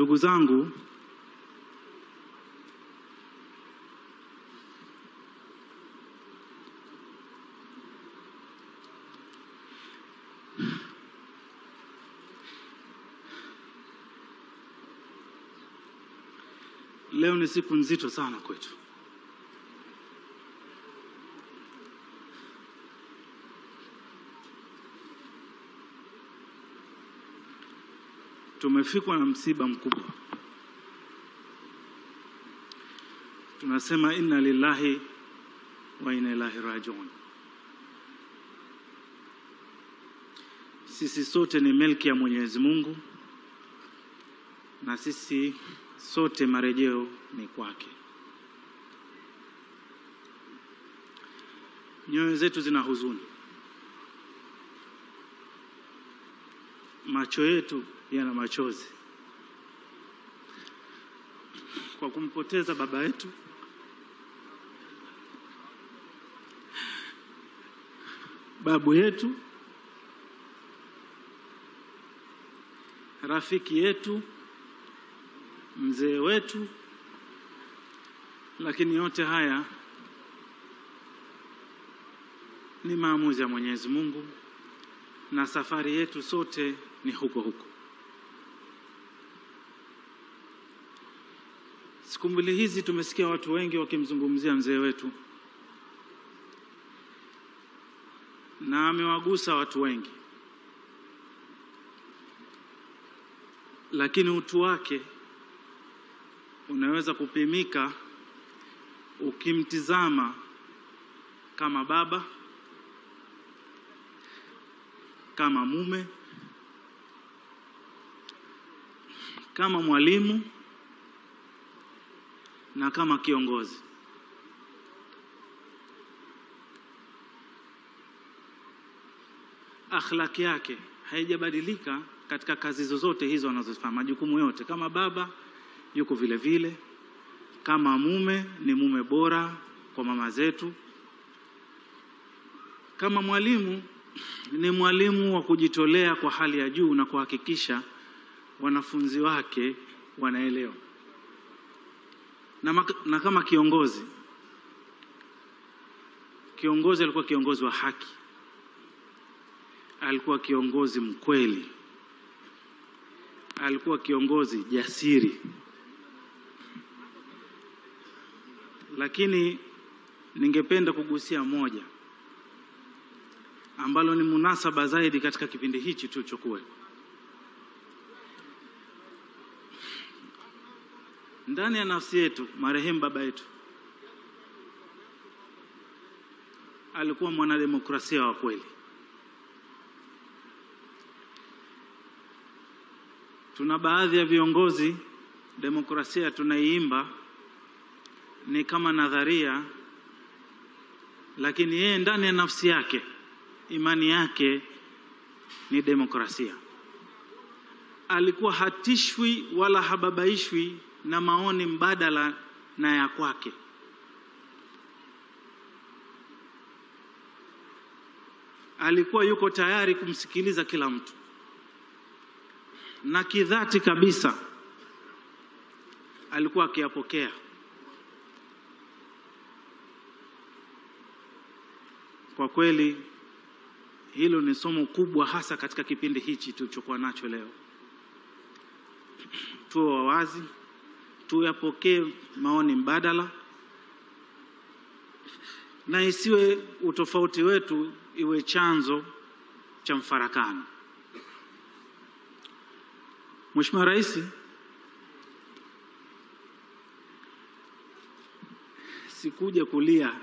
Ndugu zangu, leo ni siku nzito sana kwetu. Tumefikwa na msiba mkubwa. Tunasema inna lillahi wa inna ilaihi rajiun. Sisi sote ni milki ya Mwenyezi Mungu, na sisi sote marejeo ni kwake. Nyoyo zetu zina huzuni, macho yetu yana machozi kwa kumpoteza baba yetu, babu yetu, rafiki yetu, mzee wetu. Lakini yote haya ni maamuzi ya Mwenyezi Mungu, na safari yetu sote ni huko huko. Siku mbili hizi tumesikia watu wengi wakimzungumzia mzee wetu, na amewagusa watu wengi, lakini utu wake unaweza kupimika ukimtizama kama baba, kama mume, kama mwalimu na kama kiongozi. Akhlaki yake haijabadilika katika kazi zozote hizo anazofanya, majukumu yote. Kama baba yuko vile vile, kama mume ni mume bora kwa mama zetu, kama mwalimu ni mwalimu wa kujitolea kwa hali ya juu na kuhakikisha wanafunzi wake wanaelewa, na kama kiongozi, alikuwa kiongozi wa haki, alikuwa kiongozi mkweli, alikuwa kiongozi jasiri. Lakini ningependa kugusia moja ambalo ni munasaba zaidi katika kipindi hichi tulichokuwa. Ndani ya nafsi yetu, marehemu baba yetu alikuwa mwanademokrasia wa kweli. Tuna baadhi ya viongozi, demokrasia tunaiimba ni kama nadharia, lakini yeye ndani ya nafsi yake, imani yake ni demokrasia. Alikuwa hatishwi wala hababaishwi na maoni mbadala na ya kwake. Alikuwa yuko tayari kumsikiliza kila mtu, na kidhati kabisa alikuwa akiyapokea. Kwa kweli hilo ni somo kubwa, hasa katika kipindi hichi tulichokuwa nacho leo. Tuwe wazi, tuyapokee maoni mbadala, na isiwe utofauti wetu iwe chanzo cha mfarakano. Mheshimiwa Rais, sikuja kulia,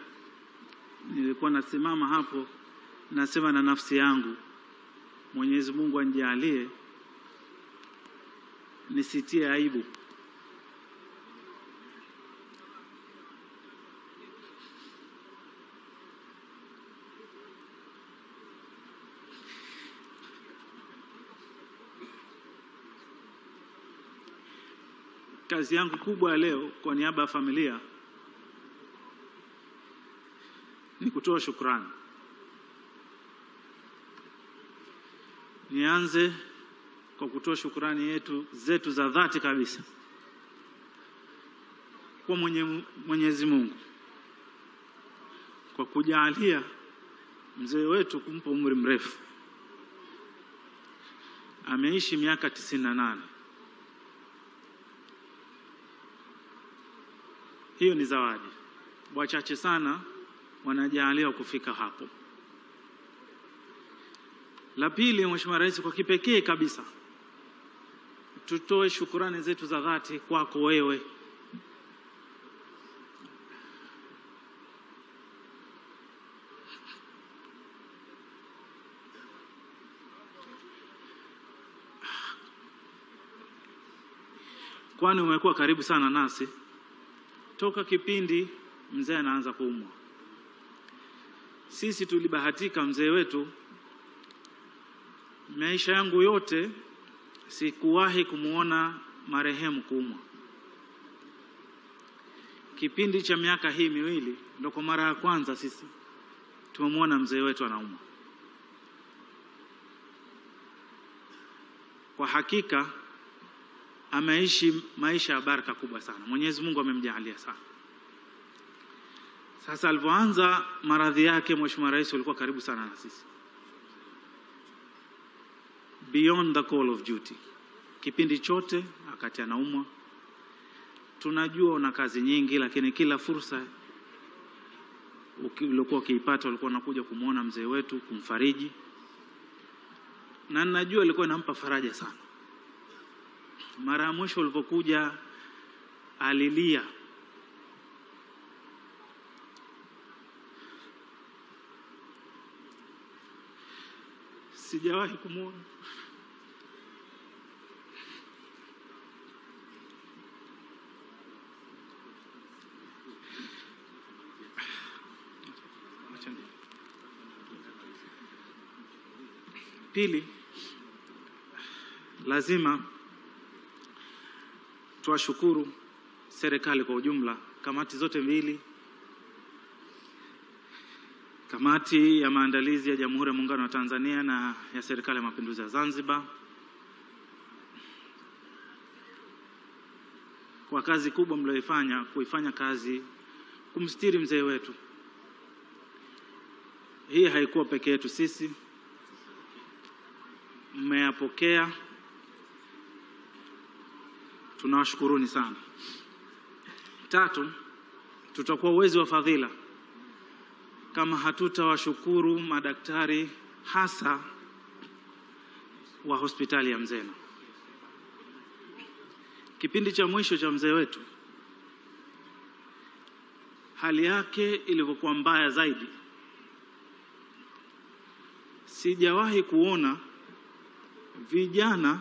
nilikuwa nasimama hapo nasema na nafsi yangu, Mwenyezi Mungu anijalie nisitie aibu. Kazi yangu kubwa leo kwa niaba ya familia ni kutoa shukrani. Nianze kwa kutoa shukrani zetu za dhati kabisa kwa Mwenyezi Mungu kwa kujalia mzee wetu kumpa umri mrefu. Ameishi miaka 98. Hiyo ni zawadi. Wachache sana wanajaliwa kufika hapo. La pili, Mheshimiwa Rais, kwa kipekee kabisa tutoe shukrani zetu za dhati kwako wewe. Kwani umekuwa karibu sana nasi toka kipindi mzee anaanza kuumwa. Sisi tulibahatika mzee wetu, maisha yangu yote sikuwahi kumuona marehemu kuumwa. Kipindi cha miaka hii miwili ndio kwa mara ya kwanza sisi tumemwona mzee wetu anaumwa. Kwa hakika ameishi maisha ya baraka kubwa sana. Mwenyezi Mungu amemjalia sana. Sasa alipoanza maradhi yake, Mheshimiwa Rais, ulikuwa karibu sana na sisi. Beyond the call of duty. Kipindi chote akati anaumwa, tunajua una kazi nyingi, lakini kila fursa ulikuwa ukiipata ulikuwa unakuja kumuona mzee wetu, kumfariji. Na najua ilikuwa inampa faraja sana. Mara mwisho ulipokuja alilia. Sijawahi kumuona. Pili, lazima tuwashukuru serikali kwa ujumla, kamati zote mbili, kamati ya maandalizi ya Jamhuri ya Muungano wa Tanzania na ya Serikali ya Mapinduzi ya Zanzibar, kwa kazi kubwa mlioifanya kuifanya kazi kumstiri mzee wetu. Hii haikuwa pekee yetu sisi, mmeyapokea. Tunawashukuruni sana. Tatu, tutakuwa wezi wa fadhila kama hatutawashukuru madaktari hasa wa hospitali ya Mzena. Kipindi cha mwisho cha mzee wetu, hali yake ilivyokuwa mbaya zaidi, sijawahi kuona vijana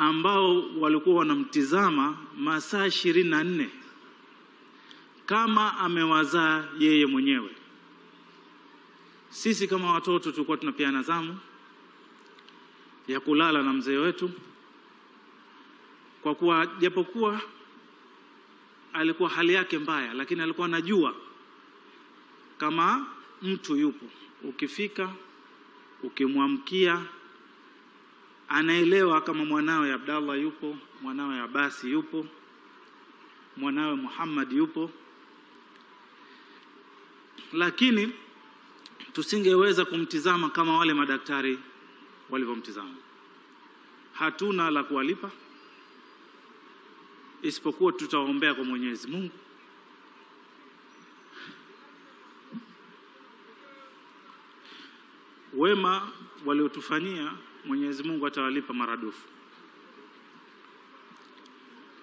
ambao walikuwa wanamtizama masaa 24 kama amewazaa yeye mwenyewe. Sisi kama watoto tulikuwa tunapeana zamu ya kulala na mzee wetu, kwa kuwa japokuwa alikuwa hali yake mbaya, lakini alikuwa anajua kama mtu yupo, ukifika ukimwamkia anaelewa kama mwanawe Abdallah yupo, mwanawe Abasi yupo, mwanawe Muhammad yupo. Lakini tusingeweza kumtizama kama wale madaktari walivyomtizama. Hatuna la kuwalipa isipokuwa tutawaombea kwa Mwenyezi Mungu wema waliotufanyia. Mwenyezi Mungu atawalipa maradufu.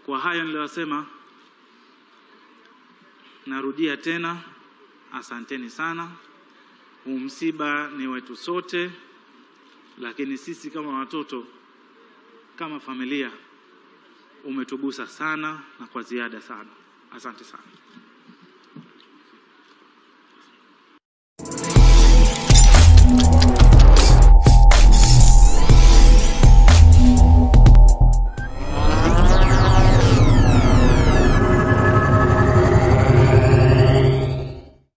Kwa haya niliyosema, narudia tena, asanteni sana. Msiba ni wetu sote, lakini sisi kama watoto, kama familia, umetugusa sana na kwa ziada sana. Asante sana.